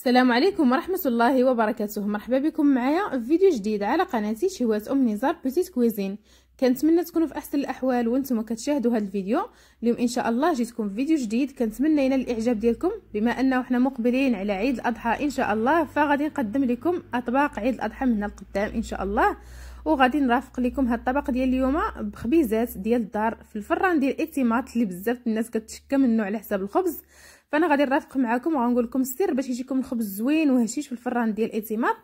السلام عليكم ورحمه الله وبركاته. مرحبا بكم معايا في فيديو جديد على قناتي شهيوات ام نزار بيتيت كويزين. كنتمنى تكونوا في احسن الاحوال وانتم كتشاهدوا هذا الفيديو. اليوم ان شاء الله جيتكم في فيديو جديد، كنتمنى ينال الاعجاب ديالكم. بما انه حنا مقبلين على عيد الاضحى ان شاء الله، فغادي نقدم لكم اطباق عيد الاضحى من هنا لقدام ان شاء الله، وغادي نرافق لكم هاد الطبق ديال اليوم بخبيزات ديال الدار في الفران ديال الاكتيماط اللي بزاف الناس كتشكى منه على حساب الخبز. فانا غادي نرافق معكم وغنقول لكم السر باش يجيكم الخبز زوين وهشيش في الفران ديال الاكتيماط.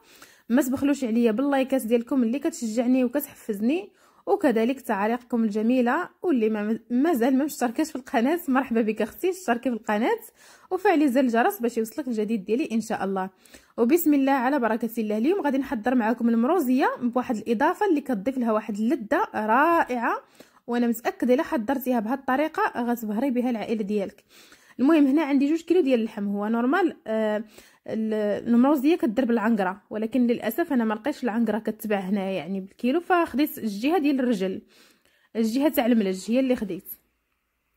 ما تبخلوش عليا باللايكات ديالكم اللي كتشجعني وكتحفزني، وكذلك تعاليقكم الجميله. واللي مازال ما مشتركاش في القناه، مرحبا بك اختي، اشتركي في القناه وفعلي زر الجرس باش يوصلك الجديد ديالي ان شاء الله. وبسم الله على بركه الله. اليوم غادي نحضر معكم المروزيه بواحد الاضافه اللي كتضيف لها واحد اللذه رائعه، وانا متاكده الا حضرتيها بهذه الطريقه غتبهري بها العائله ديالك. المهم هنا عندي 2 كيلو ديال اللحم. هو نورمال المروزيه كدير بالعنقره، ولكن للاسف انا ما لقيتش العنقره كتباع هنا يعني بالكيلو، فخديت الجهه ديال الرجل، الجهه تاع الملج هي اللي خديت،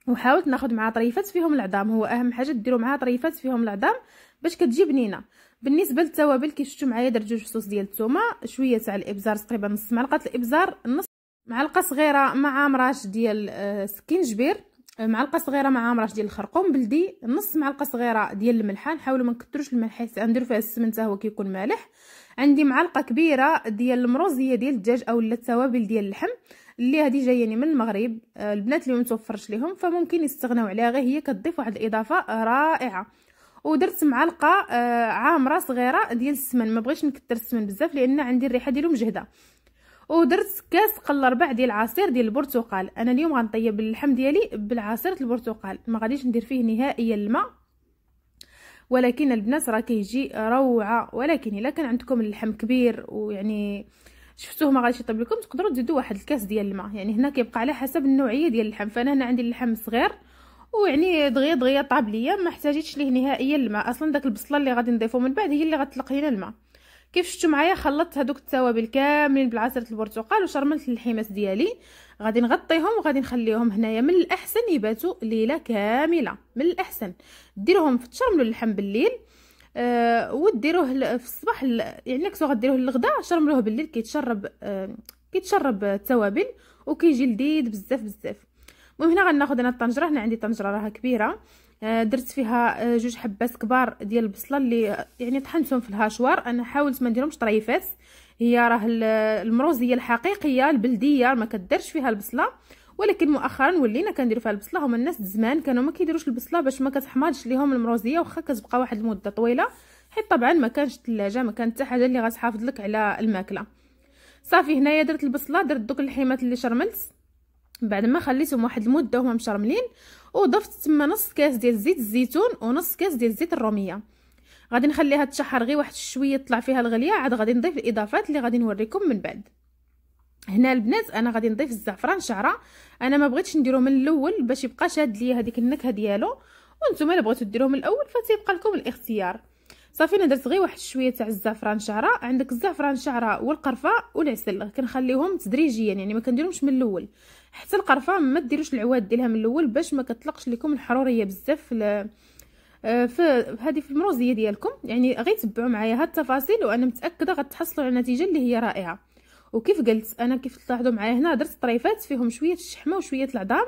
وحاولت ناخذ معها طريفات فيهم العظام. هو اهم حاجه ديروا معها طريفات فيهم العظام باش كتجي بنينه. بالنسبه للتوابل كي شفتوا معايا درت 2 فصوص ديال الثومه، شويه تاع الابزار، تقريبا نص معلقه الابزار، نص معلقه صغيره مع عمراش ديال سكينجبير، معلقه صغيره مع عمراش ديال الخرقوم بلدي، نص معلقه صغيره ديال الملح. نحاولوا ما نكثروش الملح حيت نديروا فيها السمن حتى هو كيكون مالح. عندي معلقه كبيره ديال المروزيه ديال الدجاج او التوابل ديال اللحم اللي هذه جاياني من المغرب، البنات اللي ما متوفرش لهم فممكن يستغناو عليها، غير هي كتضيف واحد الاضافه رائعه. ودرت معلقه عامره صغيره ديال السمن، ما بغيتش نكثر السمن بزاف لان عندي الريحه ديالو مجهده. ودرت كاس قل ربع ديال العصير ديال البرتقال. انا اليوم غنطيب اللحم ديالي بالعصير البرتقال، ما غاديش ندير فيه نهائيا الماء، ولكن البنات راه كيجي روعه. ولكن الا كان عندكم اللحم كبير ويعني شفتوه ما غاديش يطيب لكم، تقدروا تزيدوا واحد الكاس ديال الماء، يعني هنا كيبقى على حسب النوعيه ديال اللحم. فانا هنا عندي اللحم صغير ويعني دغيا دغيا طاب ليا، ما احتاجيتش ليه نهائيا الماء. اصلا داك البصله اللي غادي نضيفو من بعد هي اللي غتطلق لينا الماء. كيف شفتوا معايا خلطت هذوك التوابل كاملين بالعصير البرتقال وشرملت الحماس ديالي. غادي نغطيهم وغادي نخليهم هنايا، من الاحسن يباتوا ليله كامله، من الاحسن ديروهم في تشرملوا اللحم بالليل وديروه في الصباح، يعني كنتو غديروه للغدا شرملوه بالليل كيتشرب التوابل وكيجي لذيذ بزاف بزاف. المهم هنا غناخذ انا الطنجره، هنا عندي طنجره راها كبيره، درت فيها 2 حبات كبار ديال البصله اللي يعني طحنتهم في الهاشوار. انا حاولت ما نديرهمش طريفات، هي راه المروزيه الحقيقيه البلديه ما كديرش فيها البصله، ولكن مؤخرا ولينا كنديروا فيها البصله. هما الناس زمان كانوا ما كيديروش البصله باش ما كتحمضش ليهم المروزيه، واخا كتبقى واحد المده طويله حيت طبعا ما كانش الثلاجه، ما كانت حتى حاجه اللي غتحافظ لك على الماكله. صافي هنايا درت البصله، درت دوك الحيمات اللي شرملت بعد ما خليتهم واحد المده وهما مشرملين، وضفت تما نص كاس ديال زيت الزيتون ونص كاس ديال زيت الروميه. غادي نخليها تشحر غير واحد شويه، طلع فيها الغليه، عاد غادي نضيف الاضافات اللي غادي نوريكم من بعد. هنا البنات انا غادي نضيف الزعفران شعره، انا ما بغيتش نديرو من الاول باش يبقى شاد ليا هذيك النكهه ديالو، وانتم الا بغيتو ديروه من الاول فتيبقى لكم الاختيار. صافي انا درت غير واحد شويه تاع الزعفران شعره. عندك الزعفران شعره والقرفه والعسل كنخليهم تدريجيا، يعني ما كنديرهمش من الاول. حتى القرفه ما ديروش العواد ديالها من الاول باش ما كتطلقش لكم الحروريه بزاف في هذه في المروزيه ديالكم. يعني غير تبعوا معايا هاد التفاصيل وانا متاكده غتحصلوا على نتيجه اللي هي رائعه. وكيف قلت انا كيف تلاحظوا معايا هنا درت طريفات فيهم شويه الشحمه وشويه العظام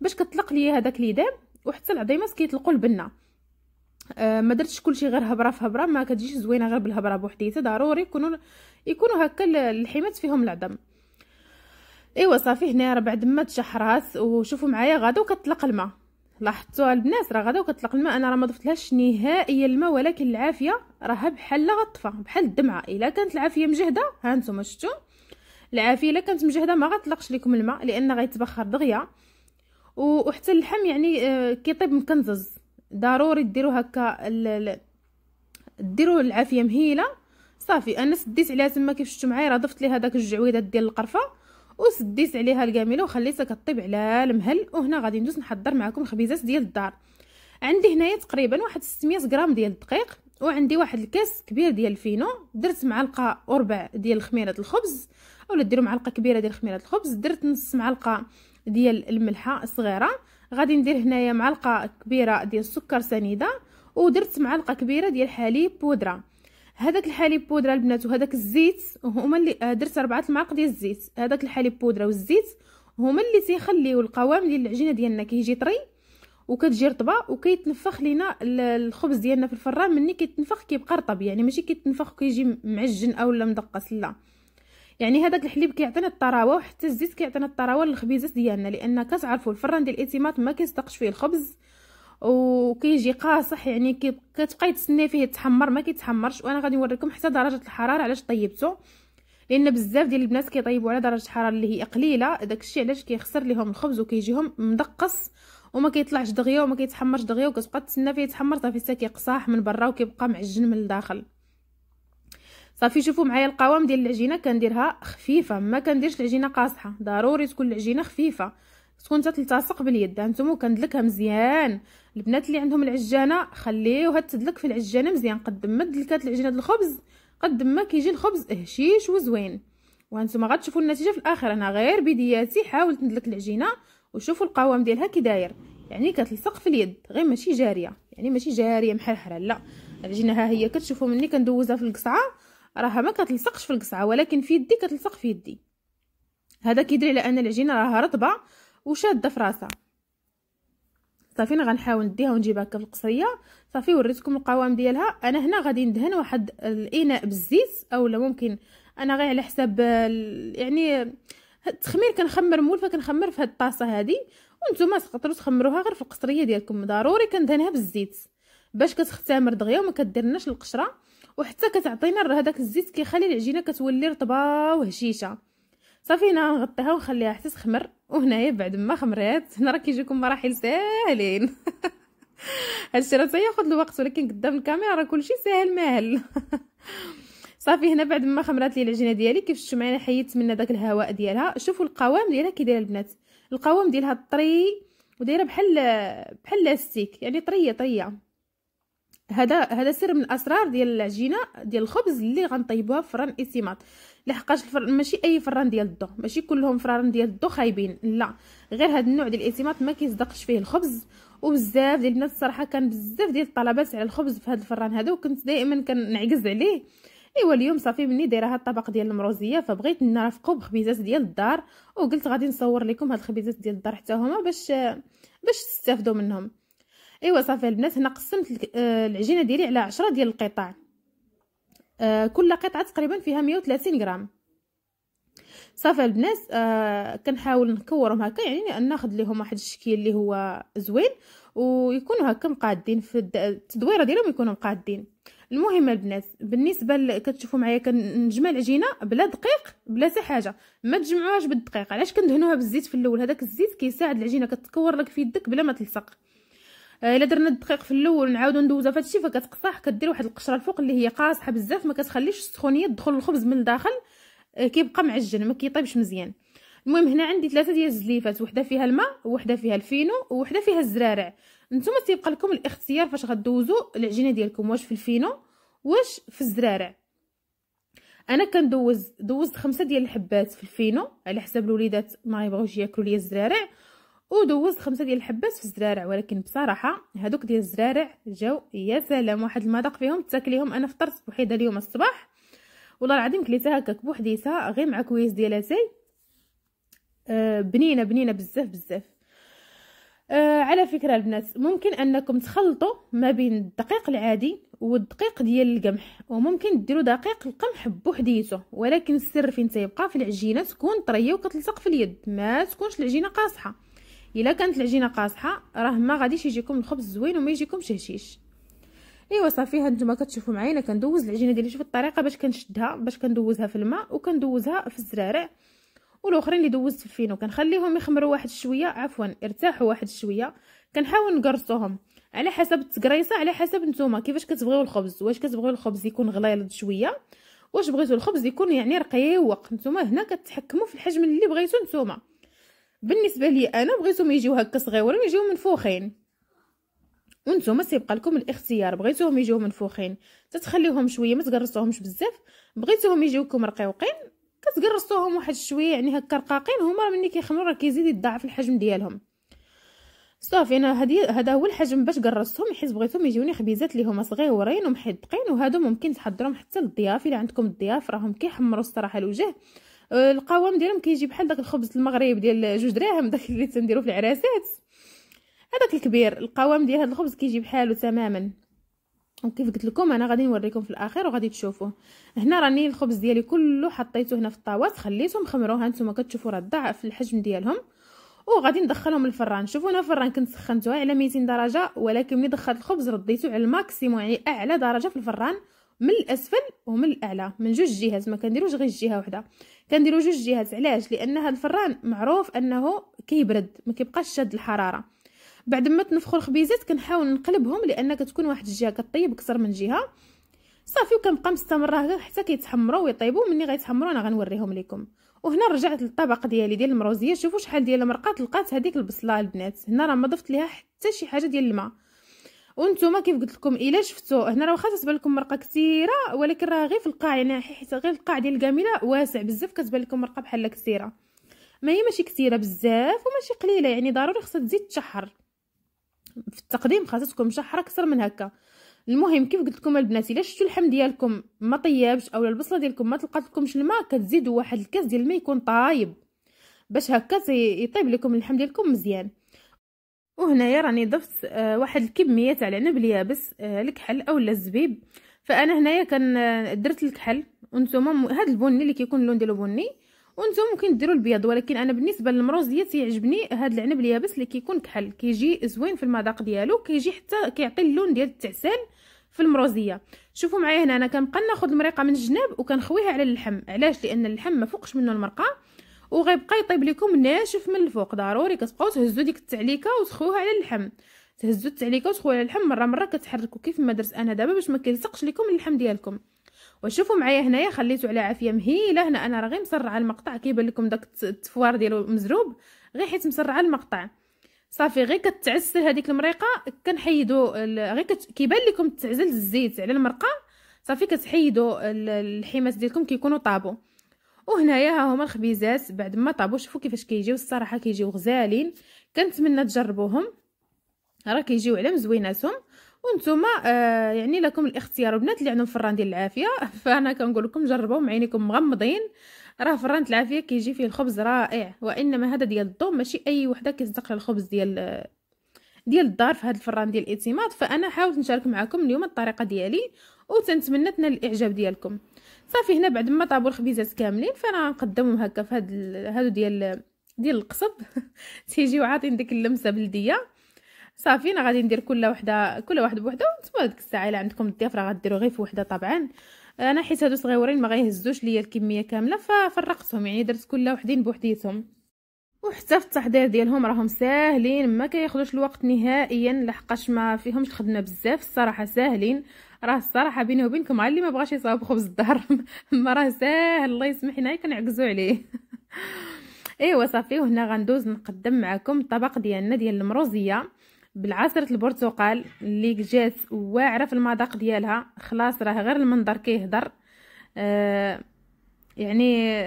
باش كتطلق ليا هذاك اليدام، وحتى العظيمات كيطلقوا البنه. ما درتش كلشي غير هبره في هبره، ما كتجيش زوينه غير بالهبره بوحديتها، ضروري يكونوا هكا الحمات فيهم العظم. ايوا صافي هنا راه بعد ما تشحرات، وشوفوا معايا غدا وكتطلق الماء، لاحظتوها البنات راه غدا وكتطلق الماء. انا راه ما ضفتلهاش نهائيا الماء، ولكن العافيه راها بحال لا غطفه، بحال الدمعه. الا كانت العافيه مجهده، ها نتوما شفتوا العافيه الا كانت مجهده ما غطلقش لكم الماء لان غيتبخر دغيا. وحتى اللحم يعني كيطيب مكنزز، ضروري ديروا هكا ديروا العافيه مهيله. صافي انا سديت عليها تما كيف شفتوا معايا، راه ضفت ليها داك الجعويدات ديال القرفه وسديت عليها الكامله وخليتها كطيب على المهل. وهنا غادي ندوز نحضر معكم خبيزات ديال الدار. عندي هنايا تقريبا واحد 600 غرام ديال الدقيق، وعندي واحد الكاس كبير ديال الفينو، درت معلقه وربع ديال خميره الخبز اولا ديروا معلقه كبيره ديال خميره الخبز، درت نص معلقه ديال الملحه صغيره، غادي ندير هنايا معلقه كبيره ديال السكر سنيده، ودرت معلقه كبيره ديال حليب بودره. هذاك الحليب بودره البنات وهذاك الزيت هما اللي درت 4 معالق ديال الزيت. هذاك الحليب بودره والزيت هما اللي تيخليو القوام ديال العجينه ديالنا كيجي طري وكتجي رطبه وكيتنفخ لينا الخبز ديالنا في الفران. مني كيتنفخ كيبقى رطب، يعني ماشي كيتنفخ كيجي معجن اولا مدقس، لا، يعني هذاك الحليب كيعطينا الطراوه وحتى الزيت كيعطينا الطراوه للخبيزات ديالنا، لان كتعرفوا الفران ديال الايتيمات ما كيصدقش فيه الخبز وكيجي قاصح، يعني كتبقاي تسناي فيه يتحمر ما كيتحمرش. وانا غادي نوريكم حتى درجه الحراره علاش طيبته، لان بزاف ديال البنات كيطيبوا على درجه الحراره اللي هي قليله، داكشي علاش كيخسر ليهم الخبز وكيجيهم مدقص وما كيطلعش دغيا وما كيتحمرش دغيا، وكتبقى تسنى فيه يتحمر صافي حتى كيقصاح من برا وكيبقى معجن من الداخل. صافي شوفوا معايا القوام ديال العجينه كنديرها خفيفه، ما كنديرش العجينه قاصحه، ضروري تكون العجينه خفيفه تكون تتلتصق باليد. هانتوما كندلكها مزيان، البنات اللي عندهم العجانه خليوها تدلك في العجانه مزيان، قد ما دلكات العجينه ديال الخبز قد ما كيجي الخبز هشيش وزوين. وهانتوما غتشوفوا النتيجه في الاخر. انا غير بداياتي حاولت ندلك العجينه وشوفوا القوام ديالها كي داير، يعني كتلصق في اليد غير ماشي جاريه، يعني ماشي جاريه محرحره، لا، العجينه ها هي كتشوفوا مني كندوزها في القصعه راها ما كتلصقش في القصعه، ولكن في يدي كتلصق في يدي. هذا كيدري على ان العجينه راها رطبه وشاده في راسها. صافي انا غنحاول نديها ونجيبها هكا في القصريه. صافي وريتكم القوام ديالها. انا هنا غادي ندهن واحد الاناء بالزيت، اولا ممكن انا غير على حساب يعني التخمير كنخمر مول، فكنخمر في هاد الطاسه هادي، وانتم تقدروا تخمروها غير في القصريه ديالكم. ضروري كندهنها بالزيت باش كتختمر دغيا وما كديرناش القشره، وحتى كتعطينا هذاك الزيت كيخلي العجينه كتولي رطبه وهشيشه. صافي هنا نغطيها ونخليها حتى تخمر. وهنايا بعد ما خمرات هنا راه كيجيكم مراحل ساهلين. هادشي راه تاياخد الوقت، ولكن قدام الكاميرا راه كلشي ساهل ماهل. صافي هنا بعد ما خمرات لي العجينه ديالي كيف شفتوا معايا حيدت منها داك الهواء ديالها. شوفوا القوام ديالها كي داير البنات، القوام ديالها طري ودايره بحال لاستيك، يعني طريه طريه. هذا سر من الاسرار ديال العجينه ديال الخبز اللي غنطيبوها في فرن ايتيمات، لحقاش الفرن ماشي اي فرن ديال الضو، ماشي كلهم فرن ديال الضو خايبين، لا، غير هذا النوع ديال الايتيمات ما كيصدقش فيه الخبز. وبزاف ديال البنات الصراحه كان بزاف ديال الطلبات على الخبز في هذا الفرن هذا، وكنت دائما كنعجز عليه. ايوا اليوم صافي مني دايره هاد الطبق ديال المروزيه، فبغيت نرافقو بخبيزات ديال الدار، وقلت غادي نصور لكم هاد الخبيزات ديال الدار حتى هما باش تستافدوا منهم. ايوا صافي البنات هنا قسمت العجينه ديالي على 10 ديال القطع، كل قطعه تقريبا فيها 130 غرام. صافي البنات كنحاول نكورهم هكا، يعني ناخذ لهم واحد الشكل اللي هو زوين ويكونوا هكا مقادين في التدويره ديالهم، يكونوا مقادين. المهم البنات بالنسبه كتشوفوا معايا كنجمع العجينه بلا دقيق بلا حتى حاجه، ما تجمعوهاش بالدقيق. علاش كندهنوها بالزيت في الاول؟ هذاك الزيت كيساعد العجينه كتكور لك في يدك بلا ما تلصق. الا درنا الدقيق في الاول نعاودو ندوزها في هادشي فكتقصح، كدير واحد القشره الفوق اللي هي قاصحه بزاف، ما كتخليش السخونيه تدخل للخبز من الداخل، كيبقى معجن ما كيطيبش مزيان. المهم هنا عندي 3 ديال الزليفات، وحده فيها الماء وحده فيها الفينو وحده فيها الزرارع. نتوما تيبقى لكم الاختيار فاش غدوزو العجينه ديالكم، واش في الفينو واش في الزرارع. انا دوزت 5 ديال الحبات في الفينو على حساب الوليدات ما يبغوش ياكلوا ليا الزرارع، ودوزت 5 ديال الحبات في الزرارع، ولكن بصراحه هذوك ديال الزرارع جاو يا سلام، واحد المذاق فيهم تاكليهم. انا فطرت بوحده اليوم الصباح والله العظيم، كليتها هكاك بوحديتها غير مع كويس ديال اتاي، بنينه بنينه بزاف بزاف. على فكره البنات ممكن انكم تخلطوا ما بين الدقيق العادي والدقيق ديال القمح، وممكن ديروا دقيق القمح بوحديته، ولكن السر فين تيبقى في العجينه تكون طريه وكتلصق في اليد، ما تكونش العجينه قاصحه. الا كانت العجينه قاصحه راه ما غاديش يجيكم الخبز زوين وما يجيكمش هشيش. ايوا صافي هانتوما كتشوفوا معايا كندوز العجينه ديالي، شوف الطريقه باش كنشدها، باش كندوزها في الماء وكندوزها في الزرارع والاخرين اللي دوزت في الفينو، كنخليهم يخمروا واحد شويه، عفوا ارتاحوا واحد شويه، كنحاول نقرصوهم على حسب التقريصه، على حسب نتوما كيفاش كتبغيو الخبز، واش كتبغيو الخبز يكون غليظ شويه، واش بغيتو الخبز يكون يعني رقيق. نتوما هنا كتحكموا في الحجم اللي بغيتو نتوما. بالنسبه لي انا بغيتهم يجيو هكا صغيورين يجيو منفوخين، وانتم تيبقى لكم الاختيار، بغيتوهم يجيو منفوخين تتخليوهم شويه ما تقرصوهمش بزاف، بغيتوهم يجيوكم رقيقين كتقرصوهم واحد شويه يعني هكا رقاقين، هما راه ملي كيخمروا راه كيزيد يضاعف الحجم ديالهم. صافي انا هذا هو الحجم باش قرصتهم، حيت بغيتهم يجوني خبيزات اللي هما صغيورين ومحدقين، وهادو ممكن تحضرهم حتى للضياف. الا عندكم الضياف راهم كيحمروا الصراحه الوجه، القوام ديالهم كيجي بحال داك الخبز المغرب ديال 2 دراهم، داك اللي تنديرو في العراسات، هذاك الكبير القوام ديال هذا الخبز كيجي بحالو تماما. وكيف قلت لكم انا غادي نوريكم في الاخير وغادي تشوفوه. هنا راني الخبز ديالي كله حطيته هنا في الطاوات، خليتهم خمروها، انتما كتشوفوا راه ضعف الحجم ديالهم، وغادي ندخلهم للفران. شوفوا انا الفران كنت سخنتوها على 200 درجه، ولكن ملي دخلت الخبز رديته على الماكسيموم، يعني اعلى درجه في الفران، من الاسفل ومن الاعلى، من 2 جهات، ما كنديروش غير جهه واحده، كنديروا 2 جهات. علاش؟ لان هذا الفران معروف انه كيبرد، ما كيبقاش شاد الحراره. بعد ما تنفخوا الخبيزات كنحاول نقلبهم، لان كتكون واحد الجهه كطيب اكثر من جهه. صافي وكنبقى مستمره حتى كيتحمروا ويطيبوا. ملي غيتحمروا انا غنوريهم لكم. وهنا رجعت للطبق ديالي ديال المروزيه، شوفوا شحال ديال المرقات لقات هذيك البصله البنات. هنا راه ما ضفت ليها حتى شي حاجه ديال الماء، وانتم كيف قلت لكم الا شفتوا هنا راه واخا تبان لكم مرقه كثيره، ولكن راه غير في القاع، يعني حيت غير القاع ديال الكاميله واسع بزاف، كتبان لكم مرقه بحال كثيره، ما هي ماشي كثيره بزاف وماشي قليله، يعني ضروري خاصها تزيد تشحر في التقديم، خاصها تكون مشحره اكثر من هكا. المهم كيف قلت لكم البنات، الا شفتوا اللحم ديالكم ما طيابش اولا البصله ديالكم ما طلقات لكمش الماء، كتزيدوا واحد الكاس ديال الماء يكون طايب باش هكا يطيب لكم اللحم ديالكم مزيان. وهنايا راني ضفت واحد الكميه تاع العنب اليابس، الكحل اولا الزبيب. فانا هنايا درت الكحل، وانتم هذا البني اللي كيكون اللون ديالو بني، وانتم ممكن ديروا البيض، ولكن انا بالنسبه للمروزيه تيعجبني هذا العنب اليابس اللي كيكون كحل، كيجي زوين في المذاق ديالو، كيجي حتى كيعطي اللون ديال التعسل في المروزيه. شوفوا معايا هنا انا كنبقى ناخذ المريقه من الجناب وكنخويها على اللحم. علاش؟ لان اللحم ما فوقش منه المرقه، وغيبقى يطيب لكم ناشف من الفوق. ضروري كتبقاو تهزوا ديك التعليكه وتخوها على اللحم، تهزوا التعليكه وتخوها على اللحم، مره مره كتحركوا كيف ما درت انا دابا باش ما كيلصقش لكم اللحم ديالكم. وشوفوا معايا هنايا خليته على عافيه مهيله. هنا انا راه غير مسرعه المقطع، كيبان لكم داك التفوار ديالو مزروب غير حيت مسرعه المقطع. صافي غير كتعسل هذيك المريقه، كنحيدوا غير كيبان لكم تعزل الزيت على المرقه، صافي كتحيدوا الحماس ديالكم كيكونوا طابوا. وهنايا ها هما الخبيزات بعد ما طابوا، شوفوا كيفاش كيجيو، الصراحه كيجيو غزالين، كنتمنى تجربوهم، راه كيجيو على مزويناتهم. وانتوما يعني لكم الاختيار البنات اللي عندهم فران ديال العافيه. فانا كنقول لكم جربوه مع عينيكم مغمضين، راه فران العافيه كيجي فيه الخبز رائع، وانما هذا ديال الضو، ماشي اي وحده كيصدق الخبز ديال الدار في هذا الفران ديال الاعتماد. فانا حاولت نشارك معكم اليوم الطريقه ديالي، وتنتمنى تنال الاعجاب ديالكم. صافي هنا بعد ما طابوا الخبيزات كاملين، فانا نقدمهم هكا في هادو ديال القصب تيجيو عاطين ديك اللمسه بلديه. صافي انا غادي ندير كل واحده بوحده، وانتما ديك الساعه الا عندكم الضياف راه غديروا غير في وحده. طبعا انا حيت هادو صغيورين ما غيهزوش ليا الكميه كامله، ففرقتهم، يعني درت كل وحدين بوحديتهم. وحتى في التحضير ديالهم راهم ساهلين، ما كياخذوش الوقت نهائيا، لحقاش ما فيهمش الخدمه بزاف، الصراحه ساهلين. راه الصراحه بيني وبينكم على اللي ما بغاش يصاوب خبز الدار ما راه ساهل، الله يسمح لنا كنعكزوا عليه. ايوا صافي وهنا غندوز نقدم معكم الطبق ديالنا ديال المروزيه بالعصره البرتقال اللي جات واعره في المذاق ديالها. خلاص راه غير المنظر كيهضر، يعني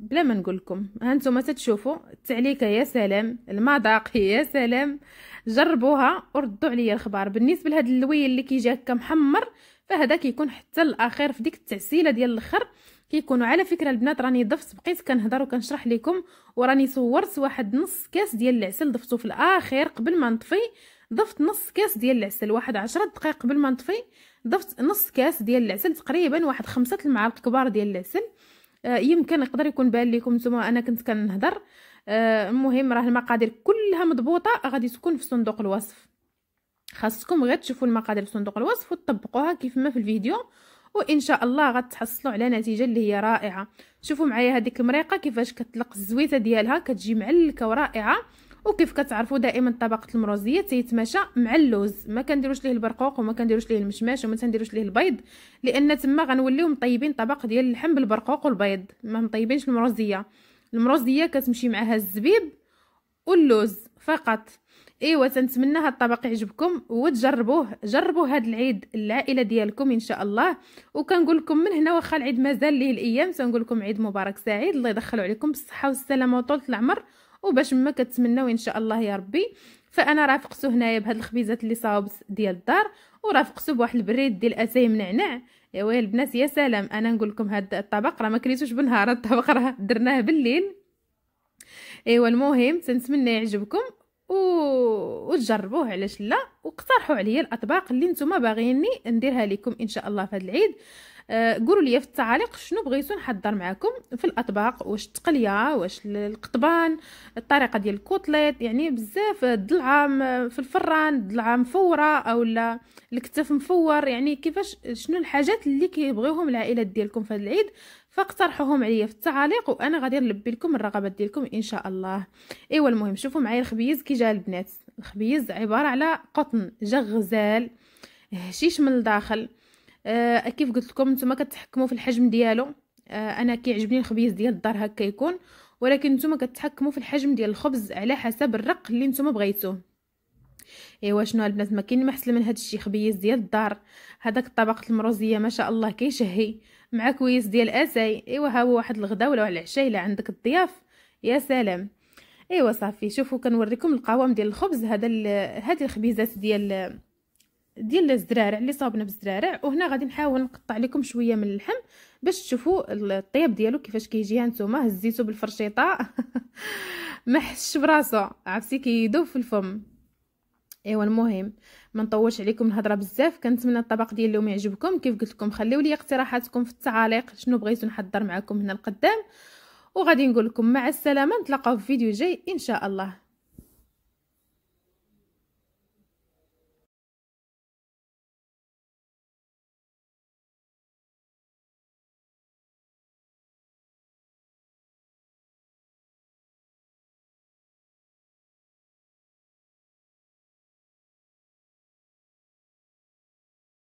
بلا ما نقول لكم. ها نتوما تتشوفوا التعليكه، يا سلام المذاق، يا سلام. جربوها وردوا عليا الخبر. بالنسبه لهذا اللويل اللي كيجي هكا محمر، فهذا كيكون حتى الاخير في ديك التعسيله ديال الاخر كيكونوا. على فكره البنات راني ضفت، بقيت كنهضر وكنشرح لكم، وراني صورت واحد نص كاس ديال العسل ضفته في الاخير قبل ما نطفي. ضفت نص كاس ديال العسل، واحد 10 دقائق قبل ما نطفي ضفت نص كاس ديال العسل، تقريبا واحد 5 المعالق كبار ديال العسل. يمكن يقدر يكون بان لكم نتوما انا كنت كنهضر. المهم راه المقادير كلها مضبوطه، غادي تكون في صندوق الوصف، خاصكم غير تشوفوا المقادير في صندوق الوصف وتطبقوها كيف ما في الفيديو، وان شاء الله غتحصلوا على نتيجه اللي هي رائعه. شوفوا معايا هذيك المريقه كيفاش كتلق الزويته ديالها، كتجي معلكه ورائعه. وكيف كتعرفوا دائما طبقه المروزيه تيتماشى مع اللوز، ما كنديروش ليه البرقوق وما كنديروش ليه المشماش وما تنديروش ليه البيض، لان تما غنوليو مطيبين طبق ديال اللحم بالبرقوق والبيض، ما مطيبينش المروزيه. المروزيه كتمشي معها الزبيب واللوز فقط. ايوا تنتمنى هاد الطبق يعجبكم وتجربوه، جربوه هاد العيد العائله ديالكم ان شاء الله. وكنقول لكم من هنا واخا العيد مازال ليه الايام، تنقول لكم عيد مبارك سعيد، الله يدخلوا عليكم بالصحه والسلامه وطول العمر، وباش ما كتمناو ان شاء الله يا ربي. فانا رافقته هنايا بهاد الخبيزات اللي صاوبت ديال الدار، ورافقته بواحد البريد ديال اتاي من نعناع. ايوا البنات يا سلام، انا نقول لكم هاد الطبق راه ما كليتوش بالنهار، الطبق راه درناه بالليل. ايوا المهم تنتمنى يعجبكم وتجربوه علاش لا، واقترحوا عليا الاطباق اللي نتوما باغيني نديرها لكم ان شاء الله في هذا العيد. قولوا لي في التعاليق شنو بغيتو نحضر معكم في الاطباق، واش التقليه، واش القطبان، الطريقه ديال الكوتليت، يعني بزاف، الضلعه في الفران، الضلعه مفوره اولا الكتف مفور، يعني كيفاش شنو الحاجات اللي كيبغيوهم العائلات ديالكم في هذا العيد، فاقترحوهم عليا في التعاليق وانا غادي نلبي لكم الرغبات ديالكم ان شاء الله. ايوا المهم شوفوا معايا الخبيز كي جا البنات. الخبيز عباره على قطن جا غزال هشيش من الداخل، كيف قلت لكم نتوما كتحكموا في الحجم ديالو. انا كيعجبني الخبيز ديال الدار هكا يكون، ولكن نتوما كتحكموا في الحجم ديال الخبز على حسب الرق اللي نتوما بغيتوه. ايوا شنو البنات، ما كاين ما احسن من هذا الشيء، خبيز ديال الدار. هذاك الطبق المروزيه ما شاء الله كيشهي مع كويس ديال اساي. ايوا ها هو واحد الغدا ولا العشاء الا عندك الضياف، يا سلام. ايوا صافي شوفوا كنوريكم القوام ديال الخبز. هذه الخبيزات ديال الزرارع اللي صابنا بالزرارع، وهنا غادي نحاول نقطع لكم شويه من اللحم باش تشوفوا الطياب ديالو كيفاش كيجي. هانتوما هزيتو بالفرشيطه ما حسش براسو، عرفتي كيدوب في الفم. ايوا المهم ما نطولش عليكم الهضره بزاف، كنتمنى الطبق ديال اليوم يعجبكم. كيف قلت لكم خليوا لي اقتراحاتكم في التعاليق شنو بغيتو نحضر معكم هنا القدام، وغادي نقول لكم مع السلامه، نتلاقاو في فيديو جاي ان شاء الله.